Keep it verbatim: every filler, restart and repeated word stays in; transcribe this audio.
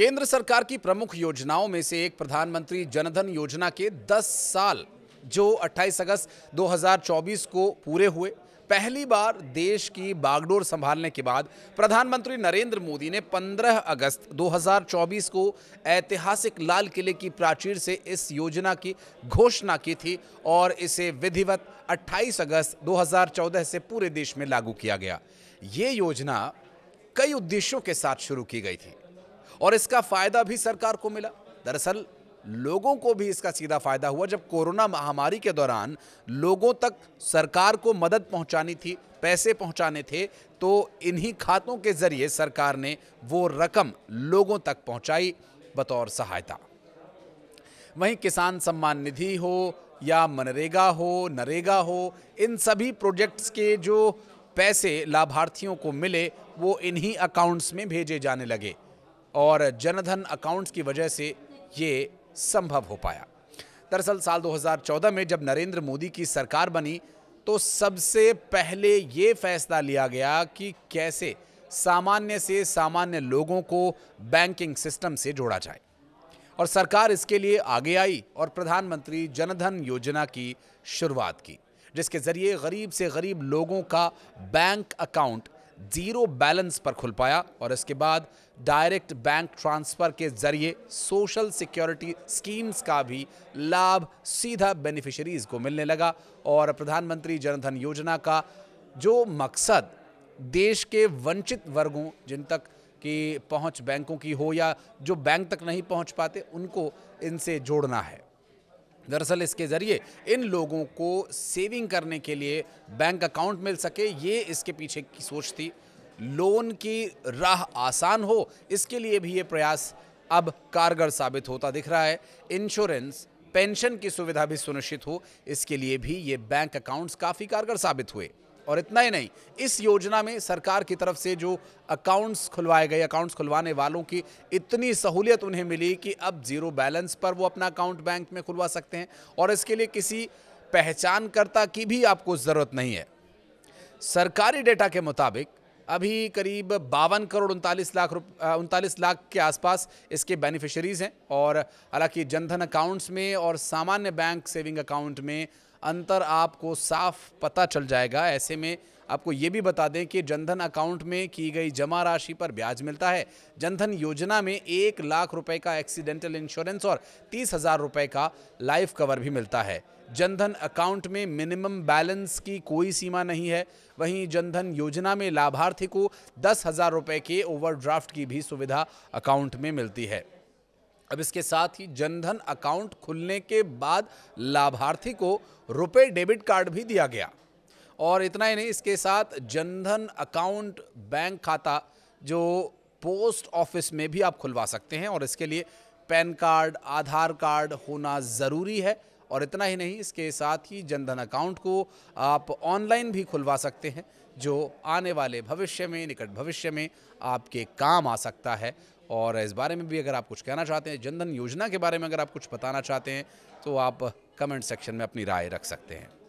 केंद्र सरकार की प्रमुख योजनाओं में से एक प्रधानमंत्री जनधन योजना के दस साल जो अट्ठाईस अगस्त दो हज़ार चौबीस को पूरे हुए, पहली बार देश की बागडोर संभालने के बाद प्रधानमंत्री नरेंद्र मोदी ने पंद्रह अगस्त दो हज़ार चौबीस को ऐतिहासिक लाल किले की प्राचीर से इस योजना की घोषणा की थी और इसे विधिवत अट्ठाईस अगस्त दो हज़ार चौदह से पूरे देश में लागू किया गया। ये योजना कई उद्देश्यों के साथ शुरू की गई थी और इसका फायदा भी सरकार को मिला। दरअसल लोगों को भी इसका सीधा फायदा हुआ। जब कोरोना महामारी के दौरान लोगों तक सरकार को मदद पहुंचानी थी, पैसे पहुंचाने थे, तो इन्हीं खातों के जरिए सरकार ने वो रकम लोगों तक पहुंचाई बतौर सहायता। वहीं किसान सम्मान निधि हो या मनरेगा हो, नरेगा हो, इन सभी प्रोजेक्ट्स के जो पैसे लाभार्थियों को मिले वो इन्हीं अकाउंट्स में भेजे जाने लगे और जनधन अकाउंट्स की वजह से ये संभव हो पाया। दरअसल साल दो हज़ार चौदह में जब नरेंद्र मोदी की सरकार बनी तो सबसे पहले ये फैसला लिया गया कि कैसे सामान्य से सामान्य लोगों को बैंकिंग सिस्टम से जोड़ा जाए और सरकार इसके लिए आगे आई और प्रधानमंत्री जनधन योजना की शुरुआत की, जिसके जरिए गरीब से गरीब लोगों का बैंक अकाउंट जीरो बैलेंस पर खुल पाया और इसके बाद डायरेक्ट बैंक ट्रांसफर के जरिए सोशल सिक्योरिटी स्कीम्स का भी लाभ सीधा बेनिफिशरीज को मिलने लगा। और प्रधानमंत्री जनधन योजना का जो मकसद देश के वंचित वर्गों, जिन तक की पहुंच बैंकों की हो या जो बैंक तक नहीं पहुंच पाते, उनको इनसे जोड़ना है। दरअसल इसके ज़रिए इन लोगों को सेविंग करने के लिए बैंक अकाउंट मिल सके, ये इसके पीछे की सोच थी। लोन की राह आसान हो, इसके लिए भी ये प्रयास अब कारगर साबित होता दिख रहा है। इंश्योरेंस, पेंशन की सुविधा भी सुनिश्चित हो, इसके लिए भी ये बैंक अकाउंट्स काफ़ी कारगर साबित हुए। और इतना ही नहीं, इस योजना में सरकार की तरफ से जो अकाउंट्स खुलवाए गए, अकाउंट्स खुलवाने वालों की इतनी सहूलियत उन्हें मिली कि अब जीरो बैलेंस पर वो अपना अकाउंट बैंक में खुलवा सकते हैं और इसके लिए किसी पहचानकर्ता की भी आपको ज़रूरत नहीं है। सरकारी डेटा के मुताबिक अभी करीब बावन करोड़ उनतालीस लाख उनतालीस लाख के आसपास इसके बेनिफिशरीज़ हैं। और हालांकि जनधन अकाउंट्स में और सामान्य बैंक सेविंग अकाउंट में अंतर आपको साफ पता चल जाएगा। ऐसे में आपको ये भी बता दें कि जनधन अकाउंट में की गई जमा राशि पर ब्याज मिलता है। जनधन योजना में एक लाख रुपए का एक्सीडेंटल इंश्योरेंस और तीस हज़ार रुपये का लाइफ कवर भी मिलता है। जनधन अकाउंट में मिनिमम बैलेंस की कोई सीमा नहीं है। वहीं जनधन योजना में लाभार्थी को दस हज़ार रुपये के ओवरड्राफ्ट की भी सुविधा अकाउंट में मिलती है। अब इसके साथ ही जनधन अकाउंट खुलने के बाद लाभार्थी को रुपए डेबिट कार्ड भी दिया गया। और इतना ही नहीं, इसके साथ जनधन अकाउंट बैंक खाता जो पोस्ट ऑफिस में भी आप खुलवा सकते हैं और इसके लिए पैन कार्ड, आधार कार्ड होना ज़रूरी है। और इतना ही नहीं, इसके साथ ही जनधन अकाउंट को आप ऑनलाइन भी खुलवा सकते हैं, जो आने वाले भविष्य में, निकट भविष्य में आपके काम आ सकता है। और इस बारे में भी अगर आप कुछ कहना चाहते हैं, जनधन योजना के बारे में अगर आप कुछ बताना चाहते हैं, तो आप कमेंट सेक्शन में अपनी राय रख सकते हैं।